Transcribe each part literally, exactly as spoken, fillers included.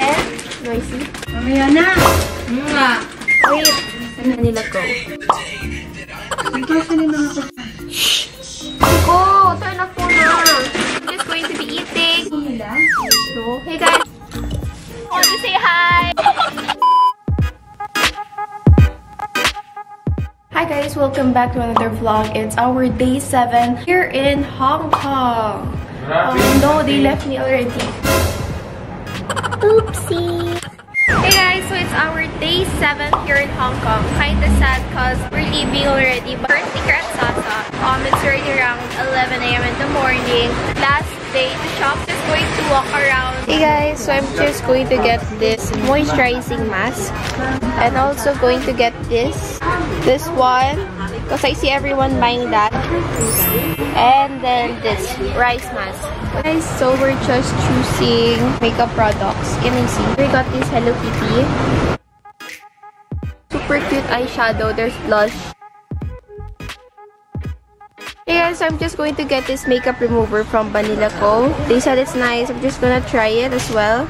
Eh? Noisy? Mamaya na! Mga! Wait! Sa Manila Co. Nagkasa nila ako. Shhh! Go! Turn off muna! We're just going to be eating! So, hey guys! Want to say hi! Hi guys! Welcome back to another vlog. It's our day seven here in Hong Kong. Um, no, they left me already. Oopsie! Hey guys, so it's our day seven here in Hong Kong. Kinda sad cause we're leaving already. But first day here at Sasa. Um, it's already around eleven A M in the morning. Last day to shop. Just going to walk around. Hey guys, so I'm just going to get this moisturizing mask. And also going to get this. This one. Cause I see everyone buying that. And then this rice mask. Guys, so we're just choosing makeup products. Can I see? We got this Hello Kitty. Super cute eyeshadow. There's blush. Hey guys, so I'm just going to get this makeup remover from Banila Co. They said it's nice. I'm just gonna try it as well.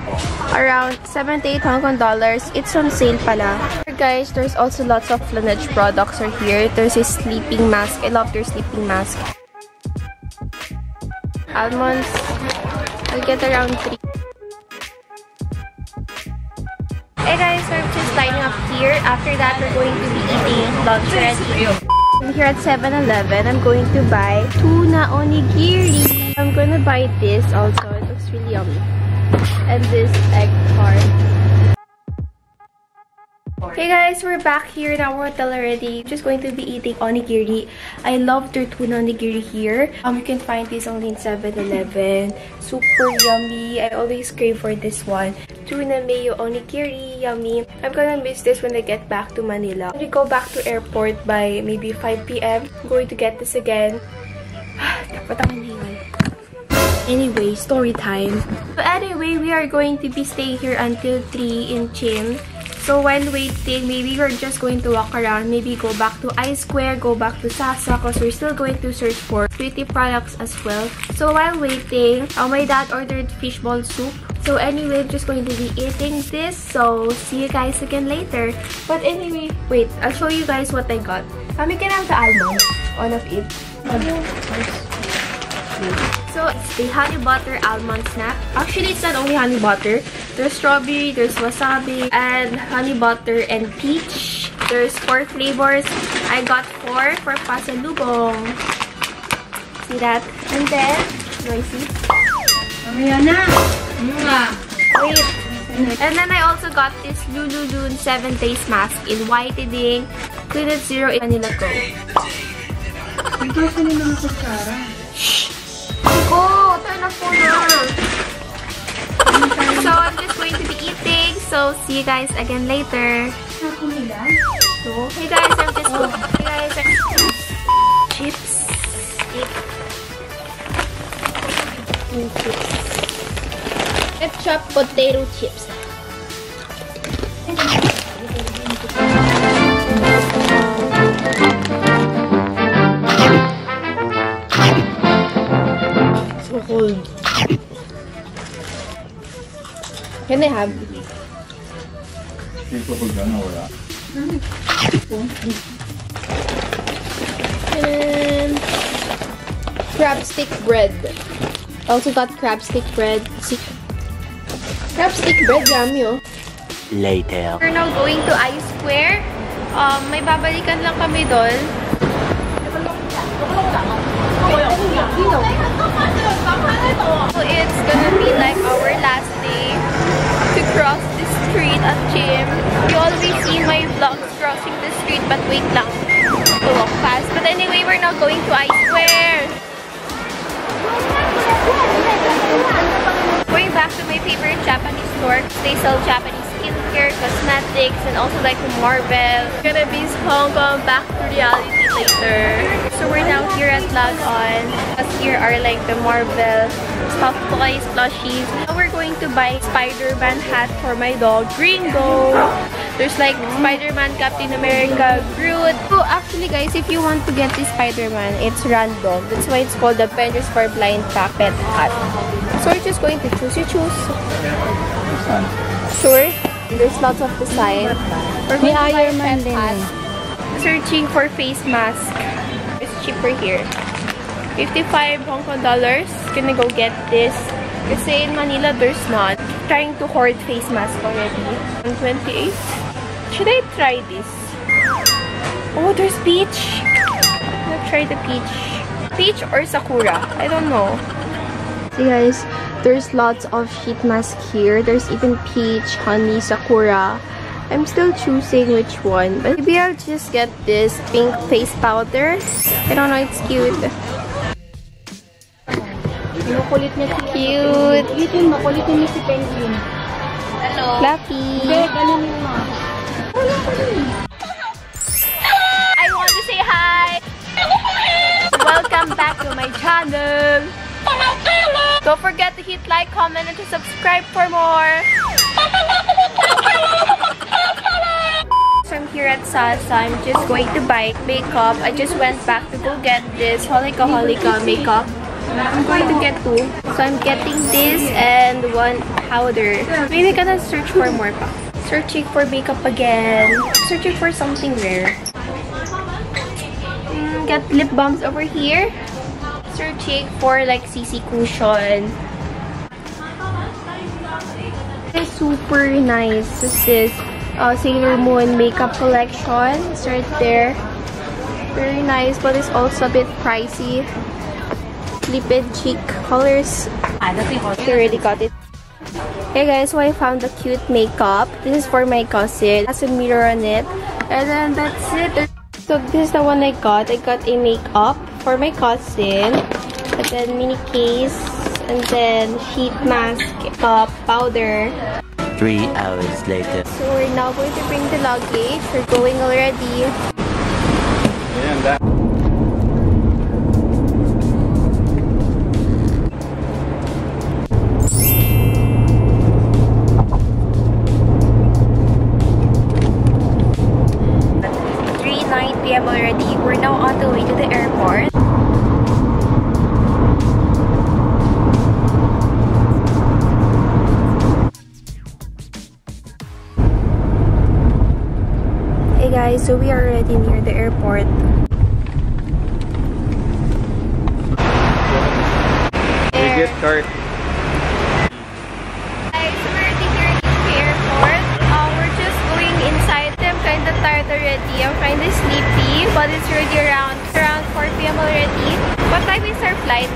Around seventy-eight Hong Kong dollars. It's on sale pala. Guys, there's also lots of Flonish products are here. There's a sleeping mask. I love their sleeping mask. Almonds, I'll get around three. Hey guys, so I'm just lining up here. After that, we're going to be eating lunch ready. I'm here at seven eleven. I'm going to buy tuna onigiri. I'm going to buy this also. It looks really yummy. And this egg tart. Hey guys, we're back here in our hotel already. I'm just going to be eating onigiri. I love their tuna onigiri here. Um, you can find this only in seven eleven. Super yummy. I always crave for this one. Tuna mayo onigiri. Yummy. I'm gonna miss this when I get back to Manila. When we go back to airport by maybe five P M, I'm going to get this again. Anyway, story time. But anyway, we are going to be staying here until three in Tsim. So while waiting, maybe we're just going to walk around, maybe go back to I-Square, go back to Sasa, because we're still going to search for beauty products as well. So while waiting, uh, my dad ordered fishball soup. So anyway, I'm just going to be eating this, so see you guys again later. But anyway, wait, I'll show you guys what I got. Um, you can have the almond, all of it. So it's the honey butter almond snack. Actually, it's not only honey butter. There's strawberry, there's wasabi, and honey butter and peach. There's four flavors. I got four for pasalubong. See that? And then, noisy. Mamaya na! Mga! Wait! And then I also got this Luludun seven days mask in whitening, clean at zero in Manila Co. Nagkasa nila ako Sarah. Shhh! Go! Turn off muna! So I'm just going to be eating, so see you guys again later. So, hey guys, I'm just oh. Hey guys, I'm chips. Chips. Ketchup potato chips. So cold. Can I have? And crab stick bread. Also got crab stick bread. Crab stick bread, yummy oh. Later. We're now going to I-Square. Um, may babalikan lang kami doon. So it's gonna be like our last day to cross the street at Tsim. You always see my vlogs crossing the street, but wait lang to walk fast. But anyway, we're now going to I-Square. Going back to my favorite Japanese store. They sell Japanese skincare, cosmetics, and also like Marvel. We're gonna be Hong Kong back to reality later. So we're now here at Lag On. Here are like the Marvel stuff, toys, plushies. Now we're going to buy Spider-Man hat for my dog, Gringo. There's like Spider-Man, Captain America, Groot. So actually guys, if you want to get this Spider-Man, it's random. That's why it's called the Avengers for Blind Pack Pet Hat. So we're just going to choose. You choose. This one. Sure. There's lots of design. May I recommend searching for face mask. It's cheaper here. fifty-five Hong Kong dollars. Gonna go get this. Kasi in Manila, there's not. I'm trying to hoard face mask already. one twenty-eight. Should I try this? Oh, there's peach. I'll try the peach. Peach or sakura? I don't know. So guys, there's lots of sheet mask here. There's even peach, honey, sakura. I'm still choosing which one, but maybe I'll just get this pink face powder. I don't know, it's cute. Makulit niya si cute. Cute. Makulit niya si Penguin. Hello. Fluffy. I want to say hi. Welcome back to my channel. Don't forget to hit like, comment, and to subscribe for more. So I'm here at Sasa. I'm just going to buy makeup. I just went back to go get this Holika Holika makeup. I'm going to get two. So I'm getting this and one powder. Maybe I'm gonna search for more pa. Searching for makeup again. Searching for something rare. Mm, get lip balms over here. Searching for like C C cushion. This is super nice. This is Uh, Sailor Moon makeup collection. It's right there. Very nice, but it's also a bit pricey. Lip and cheek colors. I already got it. Hey guys, so I found the cute makeup. This is for my cousin. It has a mirror on it. And then that's it. So this is the one I got. I got a makeup for my cousin. And then mini case. And then sheet mask, makeup, powder. Three hours later. So we're now going to bring the luggage. We're going already. And that. three nine p m already. We're now on the way to the airport. So we are already near the airport. There. Guys, we're already near the airport. Uh, we're just going inside. I'm kind of tired already. I'm kind of sleepy, but it's already around around four p m already. What time is our flight?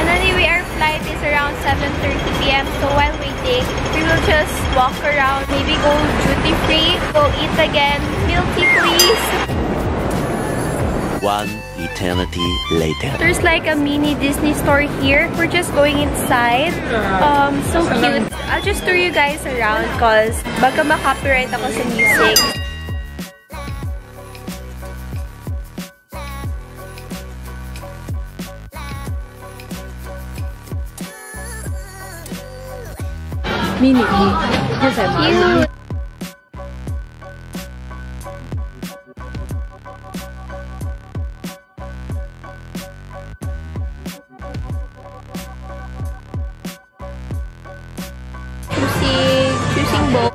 And anyway, our flight is around seven thirty p m So while waiting, we will just walk around, maybe go duty free, go eat again. Melty, please. One eternity later. There's like a mini Disney store here. We're just going inside. Um, so cute. I'll just tour you guys around cause baka ma-copyright ako sa music. Mini, yes, I love. Choosing, choosing both.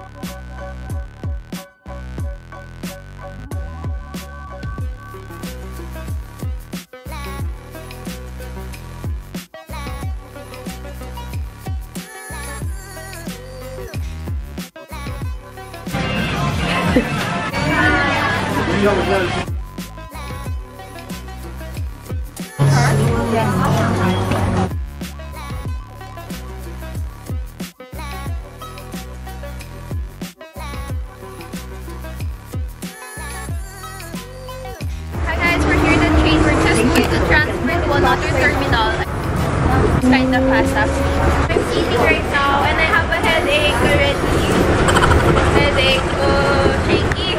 Kind of fast up. I'm eating right now and I have a headache already. Headache, oh, shaky.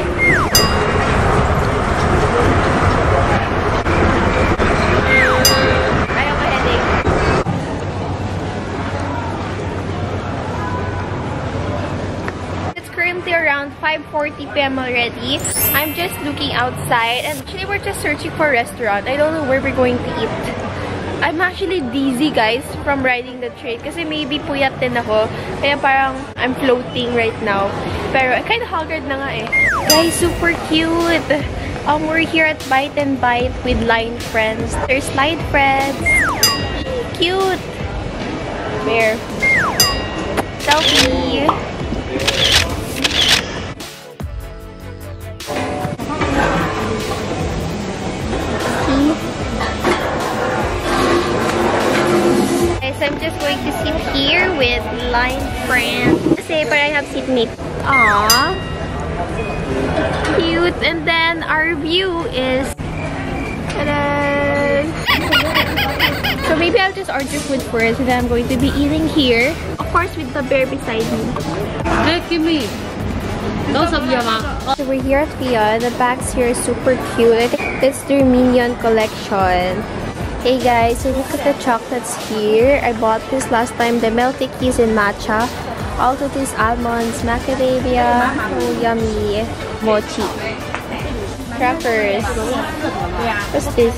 I have a headache. It's currently around five forty p m already. I'm just looking outside and actually we're just searching for a restaurant. I don't know where we're going to eat. I'm actually dizzy, guys, from riding the train. Kasi maybe puyat din ako. Kaya parang I'm floating right now. Pero kind of haggard na nga eh. Guys, super cute! Um, we're here at Bite and Bite with Line Friends. There's Line Friends. Cute! There. Selfie! I'm just going to sit here with Line Friends. Kasi parang I have seatmate. Aww. Cute. And then our view is... Ta-da! So maybe I'll just order food first and then I'm going to be eating here. Of course with the bear beside me. Hey, Kimmy! Those of you, ma. So we're here at Fionn. The bags here is super cute. I think that's their Minion collection. Hey guys, so look at the chocolates here. I bought this last time, the Melty Keys in matcha. Also these almonds, macadamia, oh yummy, mochi. Crackers. What's this?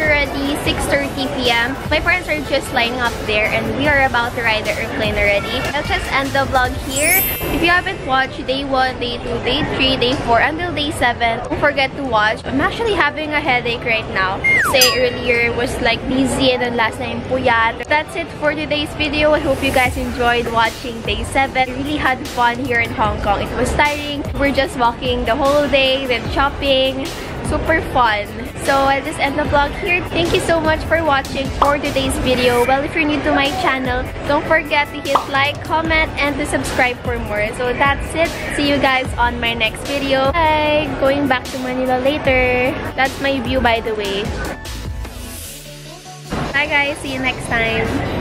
It's already six thirty p m My friends are just lining up there and we are about to ride the airplane already. I'll just end the vlog here. If you haven't watched day one, day two, day three, day four, until day seven, don't forget to watch. I'm actually having a headache right now. Say earlier was like dizzy and then last time puyat. That's it for today's video. I hope you guys enjoyed watching day seven. I really had fun here in Hong Kong. It was tiring. We're just walking the whole day, then shopping. Super fun. So I'll just end the vlog here. Thank you so much for watching for today's video. Well, if you're new to my channel, don't forget to hit like, comment, and to subscribe for more. So that's it. See you guys on my next video. Bye! Going back to Manila later. That's my view, by the way. Bye guys, see you next time.